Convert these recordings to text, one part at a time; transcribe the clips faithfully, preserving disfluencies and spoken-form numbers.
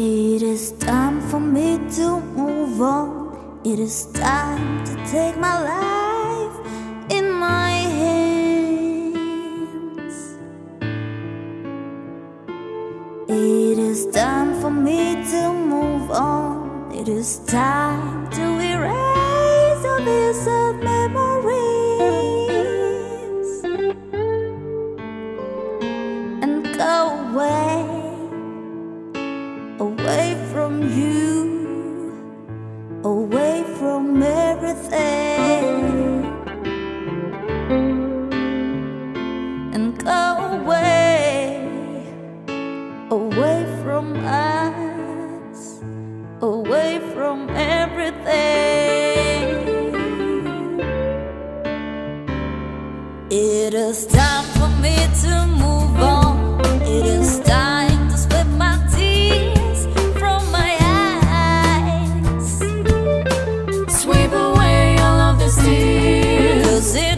It is time for me to move on. It is time to take my life in my hands. It is time for me to move on. It is time to erase all these sad memories and go away, away from you, away from everything, and go away, away from us, away from everything. It is time for me to move on. It is time.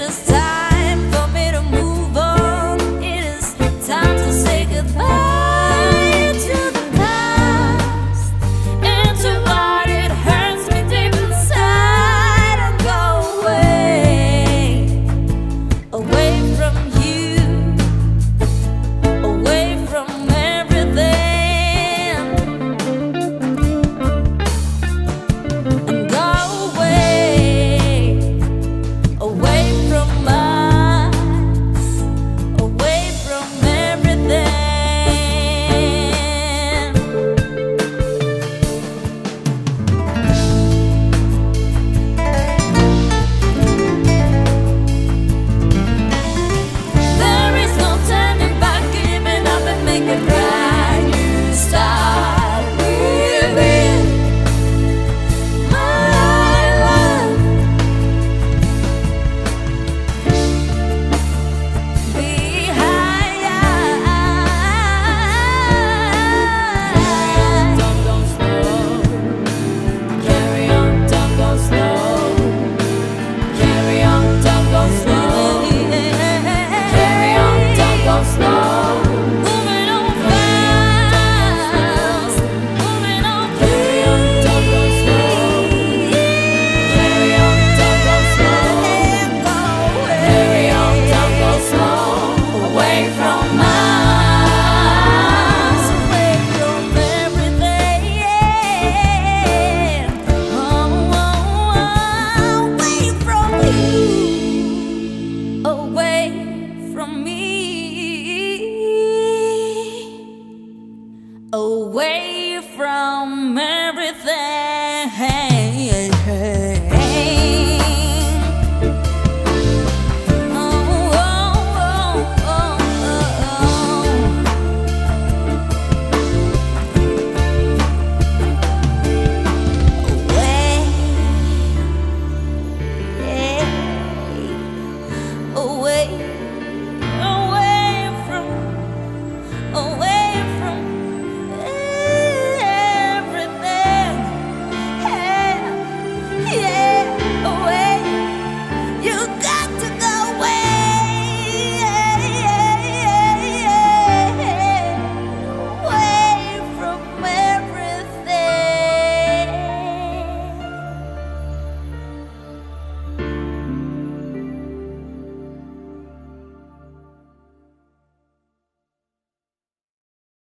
It's time for me to move on. It is time to say goodbye.